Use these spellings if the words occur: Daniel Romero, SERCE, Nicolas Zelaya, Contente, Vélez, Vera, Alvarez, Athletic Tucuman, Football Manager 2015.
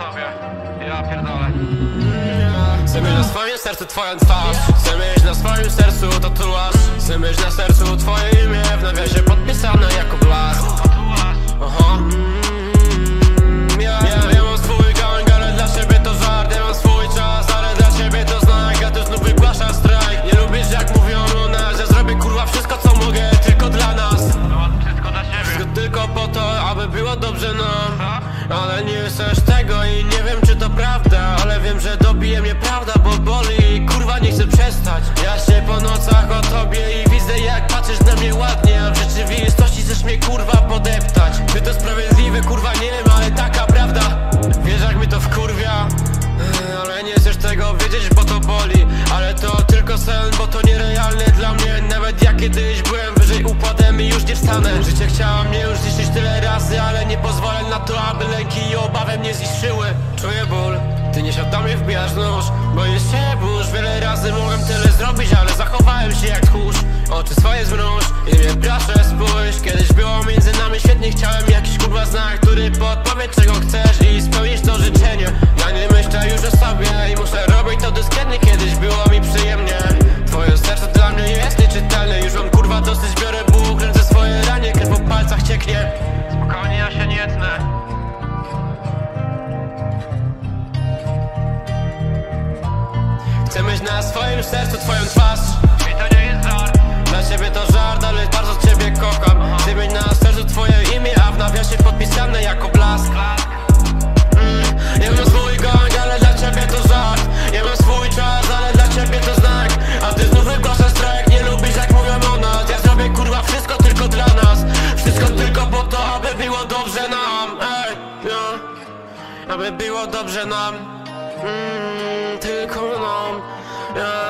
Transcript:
sobie. Ja pierdolę. Chcę mieć na swoim sercu twoją twarz, chcę mieć na swoim sercu tatuaż, chcę mieć na sercu twoje imię, w nawiasie podpisane jako blask. Aha. Ja mam swój gang, ale dla siebie to żart. Ja mam swój czas, ale dla siebie to znak. Ja tu znów wygłaszam strajk. Nie lubisz jak mówią o nas, ja zrobię kurwa wszystko co mogę, tylko dla nas. Wszystko dla siebie, wszystko tylko po to, aby było dobrze nam. Ale nie chcesz tego i nie wiem czy to prawda, ale wiem, że dobije mnie prawda, bo boli i kurwa nie chcę przestać. Ja śnię po nocach o tobie i widzę jak patrzysz na mnie ładnie, a w rzeczywistości chcesz mnie kurwa podeptać. Czy to sprawiedliwe kurwa nie wiem, ale taka prawda. Wiesz jak mi to wkurwia, ale nie chcesz tego wiedzieć, bo to boli. Ale to tylko sen, bo to nierealne dla mnie. Nawet ja kiedyś byłem wyżej upadem i już nie wstanę. Życie chciało mnie już zniszczyć tyle razy, ale nie pozwolę na to, aby lęki i obawy mnie zniszczyły. Czuję ból, ty nie siadamy wbijasz nóż, boję się burz. Wiele razy mogłem tyle zrobić, ale zachowałem się jak tchórz. Oczy swoje zmruż i mnie proszę spójrz. Kiedyś było między nami świetnie, chciałem jakiś kurwa znak, który podpowie czego chcesz i spełnisz to życzenie. Ja nie myślę już o sobie i muszę robić to dyskretnie, kiedyś było mi przyjemnie. Twoje serce dla mnie jest nieczytelne, już mam kurwa dosyć, biorę ból, kręcę swoje ranie, krew po palcach cieknie. Spokojnie, ja się nie tnę. Chcę mieć na swoim sercu twoją twarz i to nie jest żart. Dla ciebie to żart, ale bardzo ciebie kocham. Chcę mieć na sercu twoje imię, a w nawiasie podpisane jako blask. Ja mam swój gang, ale dla ciebie to żart. Ja mam swój czas, ale dla ciebie to znak. A ty znów wygłaszasz strajk, nie lubisz jak mówią o nas. Ja zrobię kurwa wszystko tylko dla nas. Wszystko tylko po to, aby było dobrze nam. Ej, no. Aby było dobrze nam. Tylko nam.